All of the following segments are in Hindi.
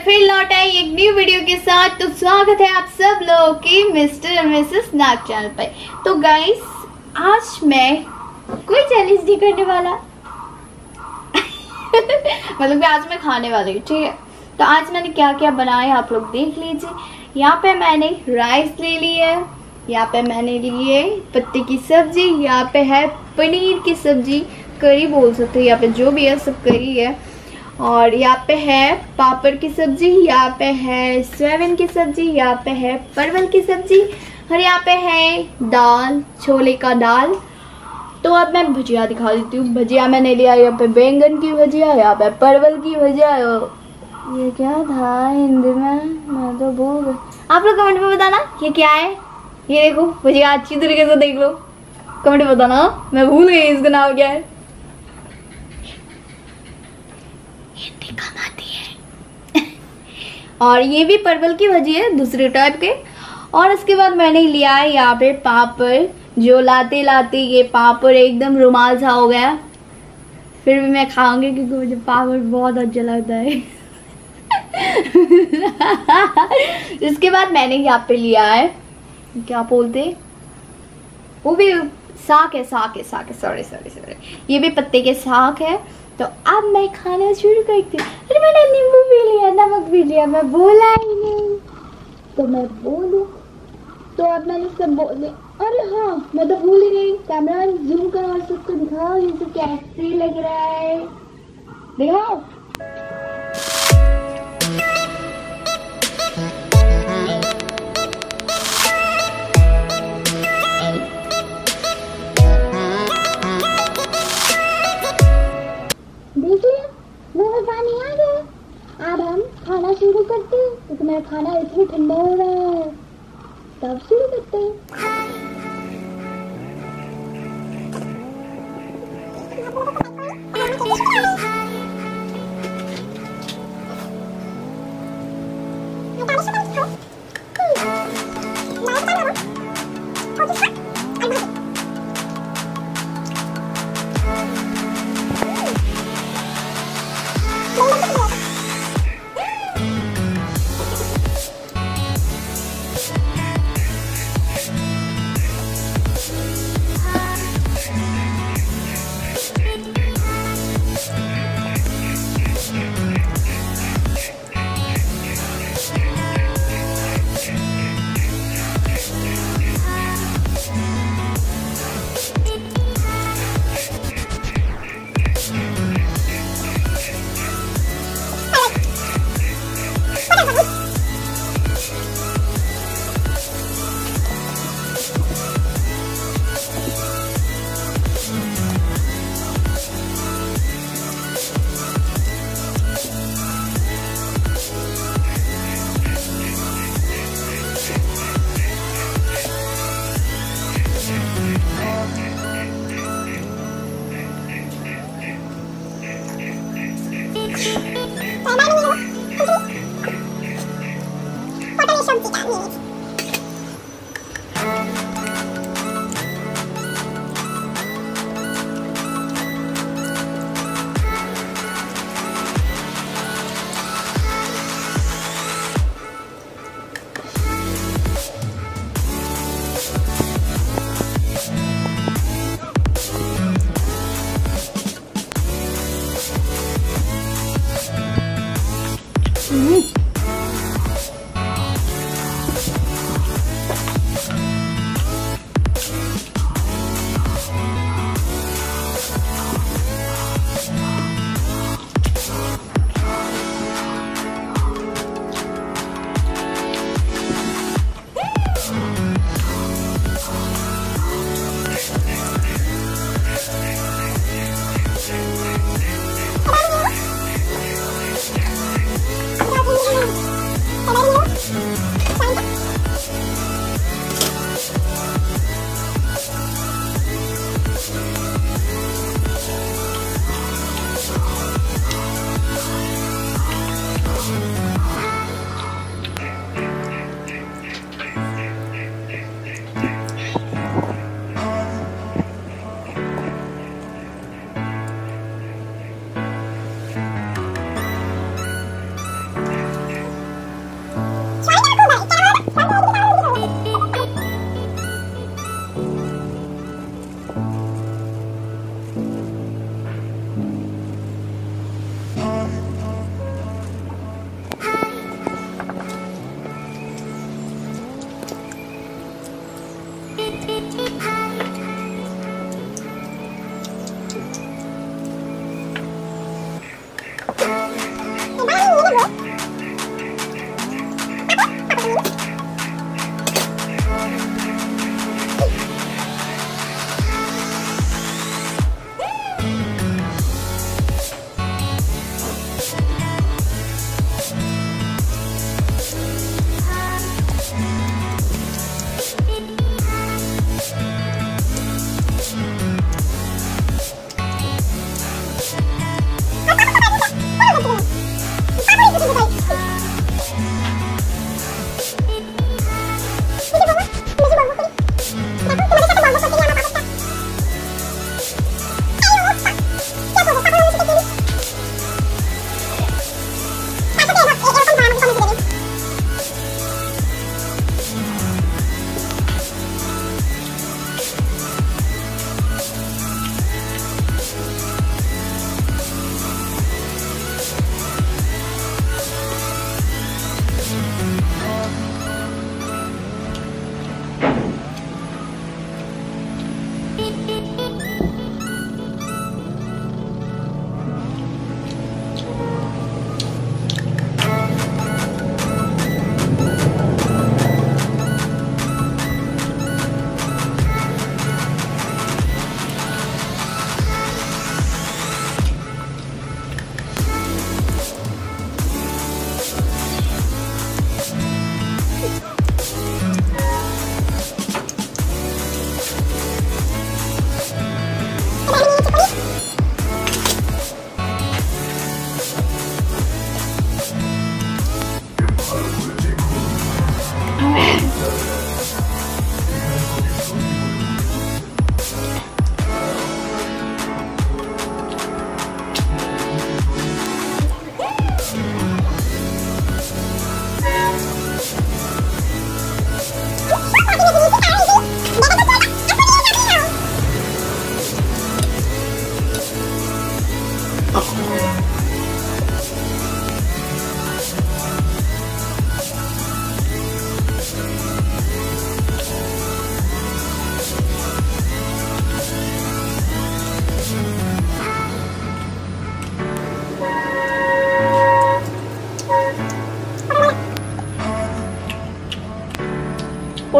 बार फिर लौट आई एक न्यू वीडियो के साथ। तो स्वागत है आप सब लोगों की Mr and Mrs Nag channel पर। तो गाइस, आज मैं कोई चैलेंज नहीं करने वाला मतलब कि आज मैं खाने वाली हूँ, ठीक है। तो आज मैंने क्या क्या बनाया आप लोग देख लीजिए। यहाँ पे मैंने राइस ले ली है, यहाँ पे मैंने लिए पत्ते की सब्जी, यहाँ पे है पनीर की सब्जी, करी बोल सकते हो, यहाँ पे जो भी है सब करी है। और यहाँ पे है पापड़ की सब्जी, यहाँ पे है सोयाबीन की सब्जी, यहाँ पे है परवल की सब्जी, और यहाँ पे है दाल, छोले का दाल। तो अब मैं भजिया दिखा देती हूँ। भजिया मैंने लिया, यहाँ पे बैंगन की भजिया, यहाँ पे परवल की भजिया। ये क्या था हिंदी में, मैं तो भूल गई। आप लोग कमेंट में बताना ये क्या है। ये देखो भजिया, अच्छी तरीके से देख लो, कमेंट में बताना, मैं भूल गई इसका नाम क्या है। और ये भी परवल की भजी है दूसरे टाइप के। और उसके बाद मैंने लिया है यहाँ पे पापड़, जो लाते लाते ये पापड़ एकदम रुमाल सा हो गया। फिर भी मैं खाऊंगी क्योंकि मुझे पापड़ बहुत अच्छा लगता है इसके बाद मैंने यहाँ पे लिया है, क्या बोलते, वो भी साग है, साग है, साग है, सॉरी, ये भी पत्ते के साग है। तो अब मैं खाना शुरू करती हूँ। अरे मैंने नींबू भी लिया, नमक भी लिया, मैं बोला ही नहीं तो मैं बोलूँ। तो अब मैंने सब बोले, अरे हाँ मैं तो भूल ही गई। कैमरा जूम करो और सबको दिखाओ ये तो कैसे लग रहा है, दिखाओ। मेरा खाना इतना ठंडा हो रहा है, तब शुरू करते हैं।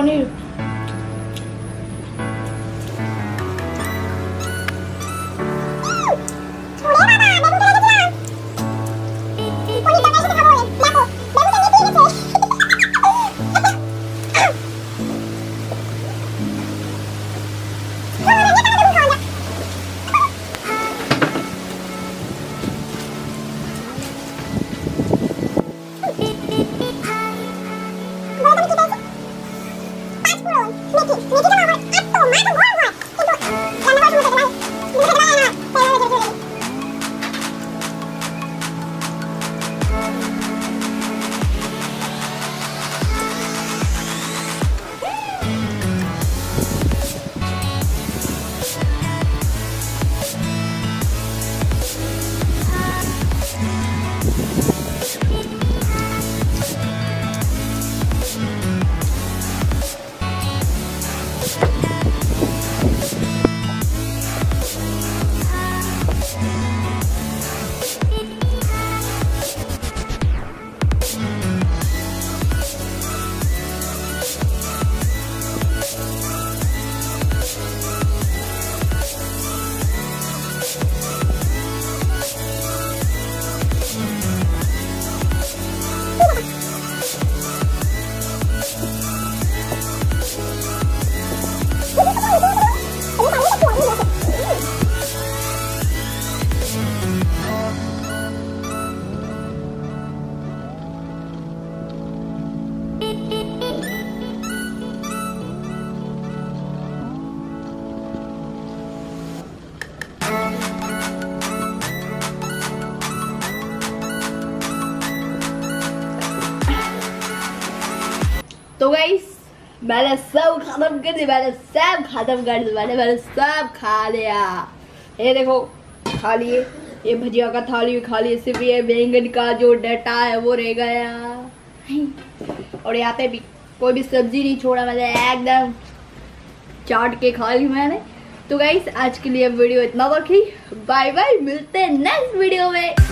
पनीर। तो गाइस मैंने सब खत्म कर दिया, मैंने सब खा लिया। ये देखो खा लिए, ये भजिया का थाली भी खा लिए, सिर्फ ये बैंगन का जो डाटा है वो रह गया। और यहाँ पे भी कोई भी सब्जी नहीं छोड़ा, मैंने एकदम चाट के खा ली मैंने। तो गाइस आज के लिए वीडियो इतना बाकी, बाय बाय, मिलते हैं नेक्स्ट वीडियो में।